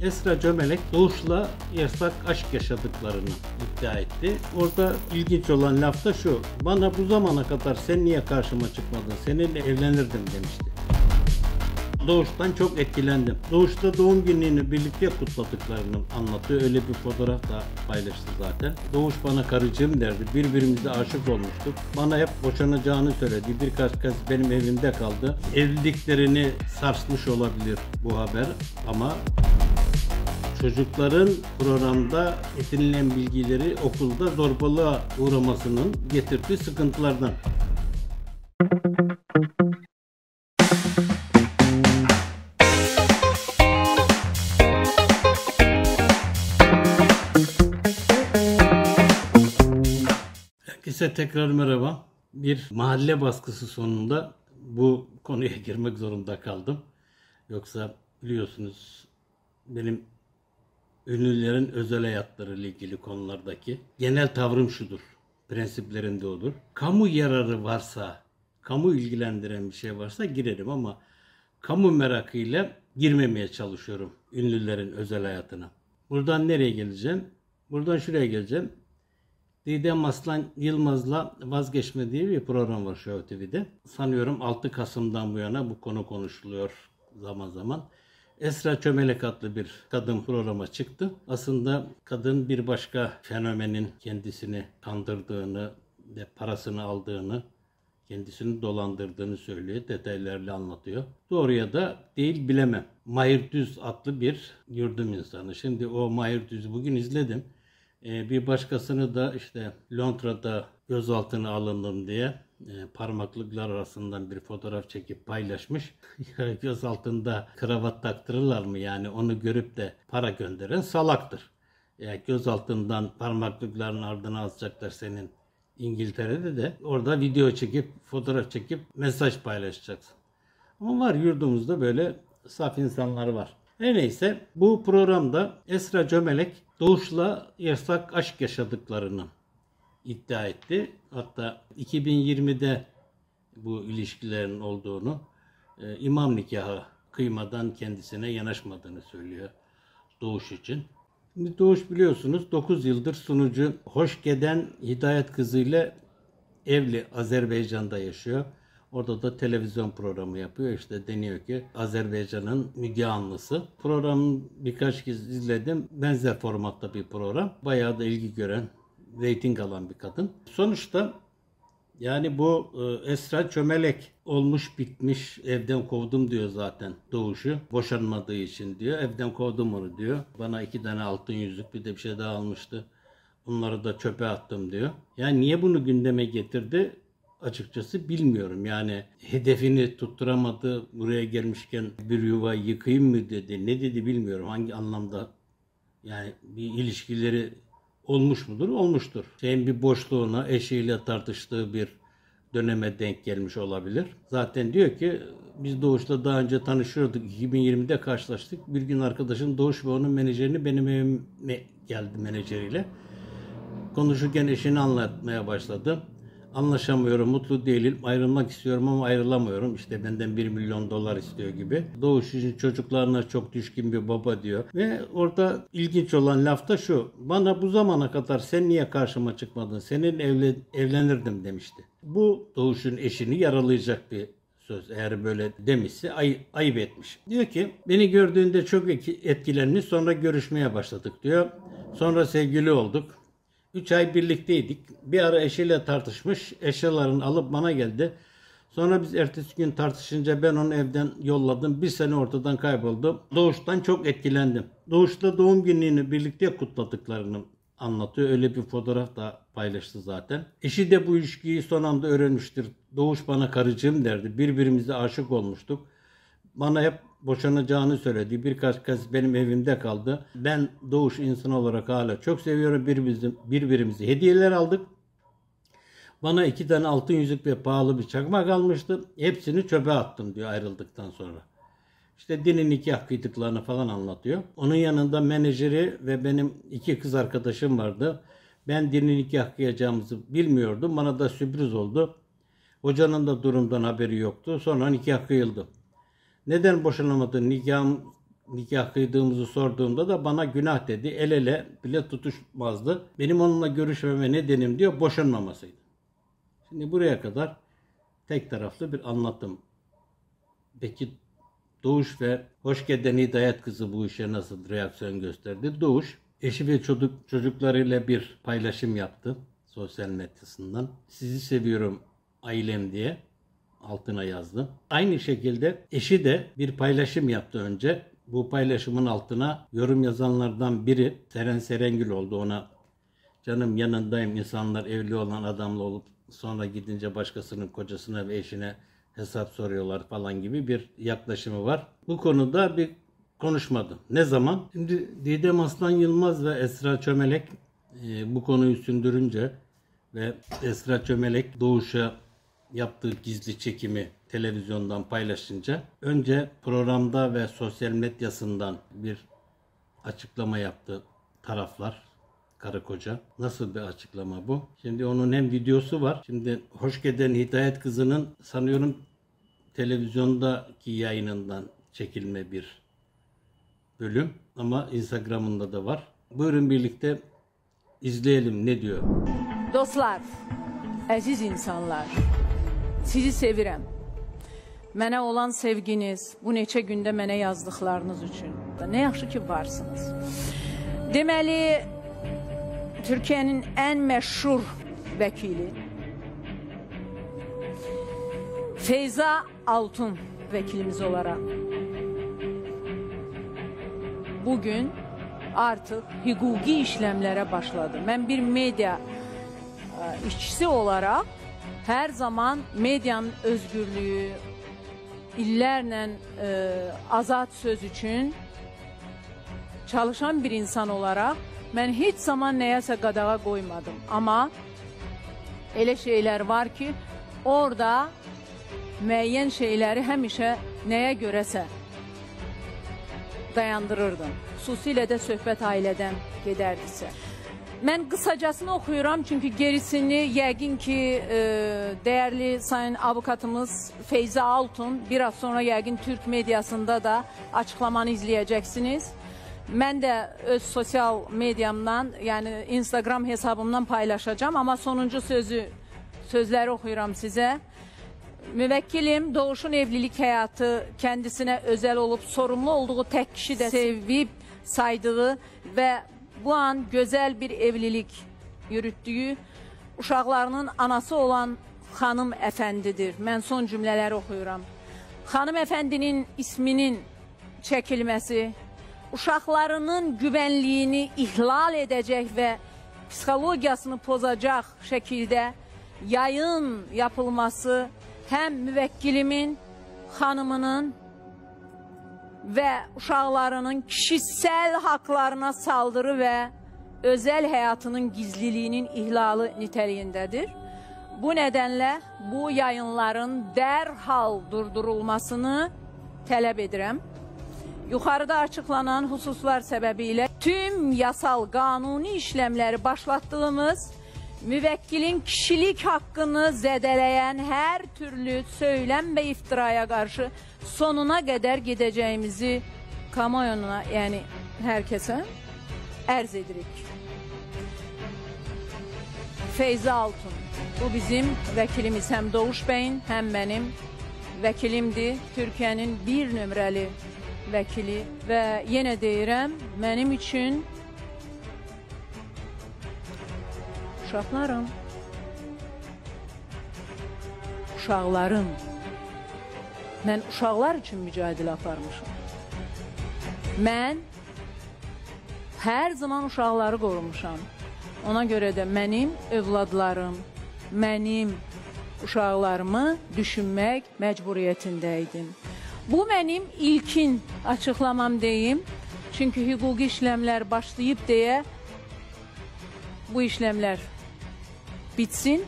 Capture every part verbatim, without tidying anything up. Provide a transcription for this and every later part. Esra Çömelek Doğuş'la yasak aşk yaşadıklarını iddia etti. Orada ilginç olan laf da şu: bana bu zamana kadar sen niye karşıma çıkmadın, seninle evlenirdim demişti. Doğuş'tan çok etkilendim. Doğuş'ta doğum gününü birlikte kutladıklarını anlatıyor. Öyle bir fotoğraf da paylaştı zaten. Doğuş bana karıcığım derdi. Birbirimize aşık olmuştuk. Bana hep boşanacağını söyledi. Birkaç kez benim evimde kaldı. Evliliklerini sarsmış olabilir bu haber ama çocukların programda edinilen bilgileri okulda zorbalığa uğramasının getirdiği sıkıntılardan. Herkese tekrar merhaba. Bir mahalle baskısı sonunda bu konuya girmek zorunda kaldım. Yoksa biliyorsunuz benim ünlülerin özel hayatları ile ilgili konulardaki genel tavrım şudur, prensiplerinde olur. Kamu yararı varsa, kamu ilgilendiren bir şey varsa girerim ama kamu merakıyla girmemeye çalışıyorum ünlülerin özel hayatına. Buradan nereye geleceğim? Buradan şuraya geleceğim. Didem Arslan Yılmaz'la Vazgeçme diye bir program var Show T V'de. Sanıyorum altı Kasım'dan bu yana bu konu konuşuluyor zaman zaman. Esra Çömelek adlı bir kadın programa çıktı. Aslında kadın bir başka fenomenin kendisini kandırdığını ve parasını aldığını, kendisini dolandırdığını söylüyor, detaylarla anlatıyor. Doğruya da değil bilemem. Mahir Düz adlı bir yurdum insanı. Şimdi o Mahir Düz'ü bugün izledim. Ee, bir başkasını da işte Londra'da gözaltına alındım diye E, parmaklıklar arasından bir fotoğraf çekip paylaşmış. Göz altında kravat taktırırlar mı? Yani onu görüp de para gönderen salaktır. E, göz altından parmaklıkların ardına asacaklar senin İngiltere'de de. Orada video çekip, fotoğraf çekip mesaj paylaşacaksın. Ama var, yurdumuzda böyle saf insanlar var. Her neyse, bu programda Esra Çömelek Doğuş'la yasak aşk yaşadıklarını iddia etti. Hatta iki bin yirmide bu ilişkilerin olduğunu, e, imam nikahı kıymadan kendisine yanaşmadığını söylüyor Doğuş için. Şimdi Doğuş biliyorsunuz dokuz yıldır sunucu Hoşgelen Hidayetkızı ile evli, Azerbaycan'da yaşıyor. Orada da televizyon programı yapıyor. İşte deniyor ki Azerbaycan'ın Müge Anlısı. Programı birkaç kez izledim. Benzer formatta bir program. Bayağı da ilgi gören, reyting alan bir kadın. Sonuçta yani bu e, Esra Çömelek olmuş bitmiş, evden kovdum diyor zaten Doğuş'u. Boşanmadığı için diyor, evden kovdum onu diyor. Bana iki tane altın yüzük, bir de bir şey daha almıştı. Onları da çöpe attım diyor. Yani niye bunu gündeme getirdi? Açıkçası bilmiyorum. Yani hedefini tutturamadı. Buraya gelmişken bir yuva yıkayım mı dedi. Ne dedi bilmiyorum. Hangi anlamda yani bir ilişkileri olmuş mudur? Olmuştur. Şeyin bir boşluğuna, eşiyle tartıştığı bir döneme denk gelmiş olabilir. Zaten diyor ki biz Doğuş'ta daha önce tanışıyorduk. iki bin yirmide karşılaştık. Bir gün arkadaşım Doğuş ve onun menajerini benim evime geldi menajeriyle. Konuşurken eşini anlatmaya başladı. Anlaşamıyorum, mutlu değilim, ayrılmak istiyorum ama ayrılamıyorum. İşte benden bir milyon dolar istiyor gibi. Doğuş için çocuklarına çok düşkün bir baba diyor. Ve orada ilginç olan laf da şu: bana bu zamana kadar sen niye karşıma çıkmadın, seninle evlen evlenirdim demişti. Bu Doğuş'un eşini yaralayacak bir söz. Eğer böyle demişse ay ayıp etmiş. Diyor ki beni gördüğünde çok etkilenmiş, sonra görüşmeye başladık diyor. Sonra sevgili olduk. üç ay birlikteydik. Bir ara eşiyle tartışmış. Eşyalarını alıp bana geldi. Sonra biz ertesi gün tartışınca ben onu evden yolladım. Bir sene ortadan kayboldu. Doğuş'tan çok etkilendim. Doğuş'ta doğum gününü birlikte kutladıklarını anlatıyor. Öyle bir fotoğraf da paylaştı zaten. Eşi de bu ilişkiyi son anda öğrenmiştir. Doğuş bana karıcığım derdi. Birbirimize aşık olmuştuk. Bana hep boşanacağını söyledi. Birkaç kez benim evimde kaldı. Ben Doğuş insanı olarak hala çok seviyorum. Birbirimizi, birbirimizi hediyeler aldık. Bana iki tane altın yüzük ve pahalı bir çakmak almıştı. Hepsini çöpe attım diyor ayrıldıktan sonra. İşte dini nikah kıydıklarını falan anlatıyor. Onun yanında menajeri ve benim iki kız arkadaşım vardı. Ben dini nikah kıyacağımızı bilmiyordum. Bana da sürpriz oldu. Hocanın da durumdan haberi yoktu. Sonra nikah kıyıldı. Neden boşanamadın, nikahım nikah kıydığımızı sorduğumda da bana günah dedi. El ele bile tutuşmazdı. Benim onunla görüşmeme nedenim diyor boşanmamasıydı. Şimdi buraya kadar tek taraflı bir anlatım. Peki Doğuş ve Hoşgelen Hidayetkızı bu işe nasıl reaksiyon gösterdi? Doğuş eşi ve çocuk, çocuklarıyla bir paylaşım yaptı sosyal medyasından. Sizi seviyorum ailem diye altına yazdı. Aynı şekilde eşi de bir paylaşım yaptı önce. Bu paylaşımın altına yorum yazanlardan biri Seren Serengül oldu. Ona canım yanındayım, insanlar evli olan adamla olup sonra gidince başkasının kocasına ve eşine hesap soruyorlar falan gibi bir yaklaşımı var. Bu konuda bir konuşmadım. Ne zaman? Şimdi Didem Arslan Yılmaz ve Esra Çömelek e, bu konuyu sündürünce ve Esra Çömelek Doğuş'a yaptığı gizli çekimi televizyondan paylaşınca önce programda ve sosyal medyasından bir açıklama yaptı taraflar, karı koca. Nasıl bir açıklama bu? Şimdi onun hem videosu var. Şimdi Hoşgelen Hidayetkızı'nın sanıyorum televizyondaki yayınından çekilme bir bölüm ama Instagram'ında da var. Buyurun birlikte izleyelim ne diyor. Dostlar, aziz insanlar, sizi sevirəm. Mənə olan sevginiz, bu neçə gündə mənə yazdıqlarınız üçün. Nə yaxşı ki varsınız. Deməli, Türkiye'nin en meşhur vekili Feyza Altun vekilimiz olarak bugün artık hukuki işlemlere başladı. Ben bir medya işçisi olarak her zaman medyanın özgürlüğü, illerle e, azad söz için çalışan bir insan olarak mən heç zaman nəyəsə qadağa qoymadım. Amma elə şeylər var ki, orada müəyyən şeyləri həmişə nəyə görəsə dayandırırdım. Xüsusilə də söhbət ailədən gedərdisə. Mən qısacasını oxuyuram, çünki gerisini yəqin ki, e, dəyərli sayın avukatımız Feyza Altun, biraz sonra yəqin Türk mediasında da açıqlamanı izləyəcəksiniz. Mən də öz sosial medyamdan, yəni Instagram hesabımdan paylaşacağım, amma sonuncu sözü, sözləri oxuyuram sizə. Müvəkkilim Doğuş'un evlilik həyatı kəndisinə özəl olub, sorumlu olduğu tək kişi də sevib, saydığı və bu an gözəl bir evlilik yürütdüyü uşaqlarının anası olan xanım əfəndidir. Mən son cümlələri oxuyuram. Xanım əfəndinin isminin çəkilməsi, uşaqlarının güvənliyini ihlal edəcək və psixologiyasını pozacaq şəkildə yayın yapılması həm müvəkkilimin, xanımının və uşaqlarının kişisel haqlarına saldırı və özəl həyatının gizliliyinin ihlalı nitəliyindədir. Bu nədənlə bu yayınların dərhal durdurulmasını tələb edirəm. Yuxarıda açıqlanan hususlar səbəbilə tüm yasal qanuni işləmləri başlatdığımız, müvəkkilin kişilik haqqını zədələyən hər türlü söyləm və iftiraya qarşı sonuna qədər gedəcəyimizi kamuoyuna, yəni hər kəsə ərz edirik. Feyza Altun, bu bizim vəkilimiz, həm Doğuş bəyin, həm mənim vəkilimdir, Türkiyənin bir nömrəli vəkili və yenə deyirəm, mənim üçün uşaqlarım, uşaqlarım, mən uşaqlar üçün mücadilə aparmışam. Mən hər zaman uşaqları qorumuşam. Ona görə də mənim övladlarım, mənim uşaqlarımı düşünmək məcburiyyətində idim. Bu benim ilkin açıqlamam deyim. Çünki hüquqi işlemler başlayıp deyə bu işlemler bitsin.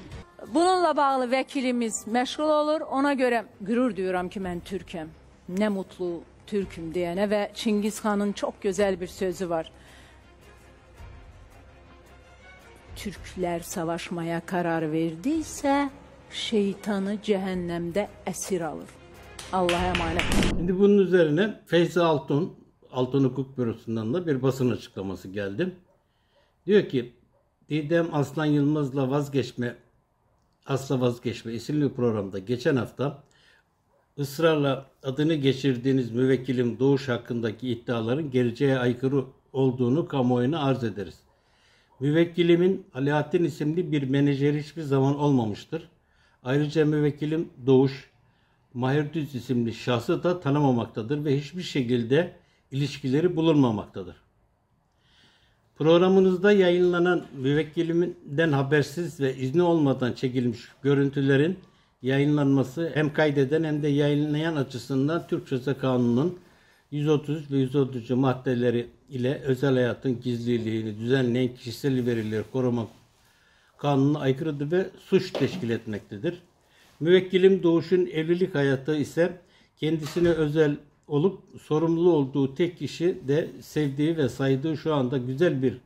Bununla bağlı vəkilimiz məşğul olur. Ona göre gurur duyuram ki, mən Türkəm. Ne mutlu Türküm deyənə ve Çingiz Han'ın çok güzel bir sözü var. Türkler savaşmaya karar verdiyse şeytanı cehennemde esir alır. Allah'a emanet. Şimdi bunun üzerine Feyza Altun Altun Hukuk Bürosu'ndan da bir basın açıklaması geldi. Diyor ki Didem Arslan Yılmaz'la vazgeçme, Asla Vazgeçme isimli programda geçen hafta ısrarla adını geçirdiğiniz müvekkilim Doğuş hakkındaki iddiaların geleceğe aykırı olduğunu kamuoyuna arz ederiz. Müvekkilimin Alaaddin isimli bir menajeri hiçbir zaman olmamıştır. Ayrıca müvekkilim Doğuş, Mahir Düz isimli şahsı da tanımamaktadır ve hiçbir şekilde ilişkileri bulunmamaktadır. Programınızda yayınlanan müvekkilinden habersiz ve izni olmadan çekilmiş görüntülerin yayınlanması hem kaydeden hem de yayınlayan açısından Türk Ceza Kanunu'nun yüz otuz ve yüz otuz maddeleri ile özel hayatın gizliliğini düzenleyen kişisel verileri koruma kanununa aykırıdır ve suç teşkil etmektedir. Müvekkilim Doğuş'un evlilik hayatı ise kendisine özel olup sorumlu olduğu tek kişi de sevdiği ve saydığı, şu anda güzel bir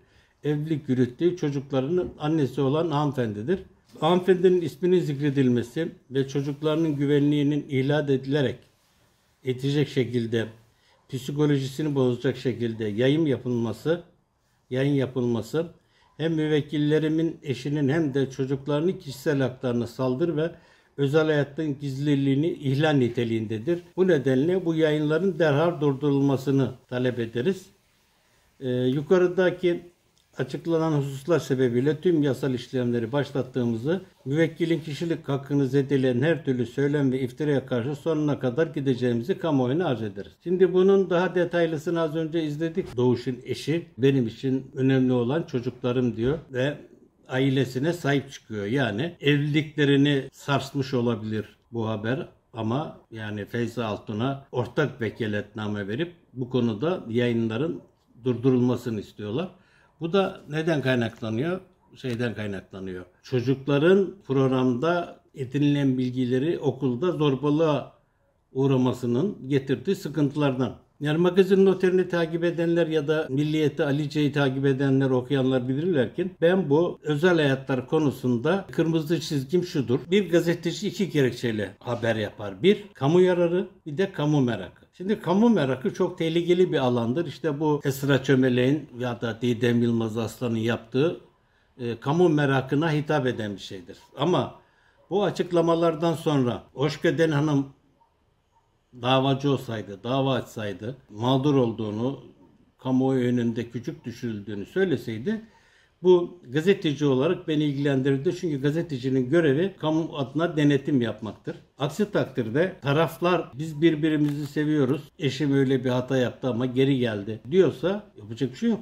evlilik yürüttüğü çocuklarının annesi olan hanımefendidir. Hanımefendinin isminin zikredilmesi ve çocuklarının güvenliğinin ihlal edilerek edecek şekilde, psikolojisini bozacak şekilde yayın yapılması, yayın yapılması hem müvekkillerimin eşinin hem de çocuklarının kişisel haklarına saldırı ve özel hayatın gizliliğini ihlal niteliğindedir. Bu nedenle bu yayınların derhal durdurulmasını talep ederiz. Ee, yukarıdaki açıklanan hususlar sebebiyle tüm yasal işlemleri başlattığımızı, müvekkilin kişilik hakkını zedeleyen her türlü söylem ve iftiraya karşı sonuna kadar gideceğimizi kamuoyuna arz ederiz. Şimdi bunun daha detaylısını az önce izledik. Doğuş'un eşi benim için önemli olan çocuklarım diyor ve ailesine sahip çıkıyor. Yani evliliklerini sarsmış olabilir bu haber ama yani Feyza Altun'a ortak vekaletname verip bu konuda yayınların durdurulmasını istiyorlar. Bu da neden kaynaklanıyor? Şeyden kaynaklanıyor. Çocukların programda edinilen bilgileri okulda zorbalığa uğramasının getirdiği sıkıntılardan. Yani magazin noterini takip edenler ya da Milliyet'i, Alice'yi takip edenler, okuyanlar bilirler ki ben bu özel hayatlar konusunda kırmızı çizgim şudur. Bir gazeteci iki gerekçeyle haber yapar. Bir, kamu yararı, bir de kamu merakı. Şimdi kamu merakı çok tehlikeli bir alandır. İşte bu Esra Çömelek'in ya da Didem Yılmaz Aslan'ın yaptığı e, kamu merakına hitap eden bir şeydir. Ama bu açıklamalardan sonra Hoşgelen Hanım davacı olsaydı, dava açsaydı, mağdur olduğunu, kamuoyu önünde küçük düşürüldüğünü söyleseydi, bu gazeteci olarak beni ilgilendirdi. Çünkü gazetecinin görevi kamu adına denetim yapmaktır. Aksi takdirde taraflar biz birbirimizi seviyoruz, eşim öyle bir hata yaptı ama geri geldi diyorsa yapacak bir şey yok.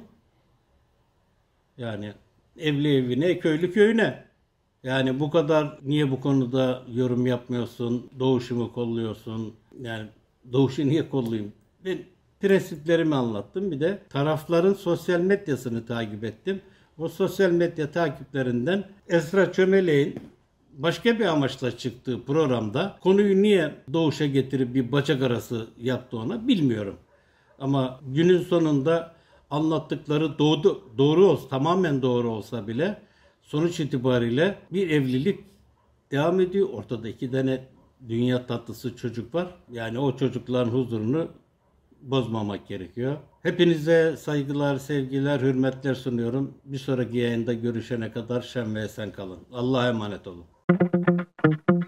Yani evli evine, köylü köyüne. Yani bu kadar niye bu konuda yorum yapmıyorsun, Doğuş'umu kolluyorsun, yani Doğuş'u niye kollayayım? Ben prensiplerimi anlattım, bir de tarafların sosyal medyasını takip ettim. O sosyal medya takiplerinden Esra Çömelek'in başka bir amaçla çıktığı programda konuyu niye Doğuş'a getirip bir bacak arası yaptı ona bilmiyorum. Ama günün sonunda anlattıkları doğru, doğru olsa, tamamen doğru olsa bile sonuç itibariyle bir evlilik devam ediyor. Ortada iki tane dünya tatlısı çocuk var. Yani o çocukların huzurunu bozmamak gerekiyor. Hepinize saygılar, sevgiler, hürmetler sunuyorum. Bir sonraki yayında görüşene kadar şen ve esen kalın. Allah'a emanet olun.